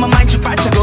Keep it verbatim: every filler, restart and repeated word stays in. my mind you fracture.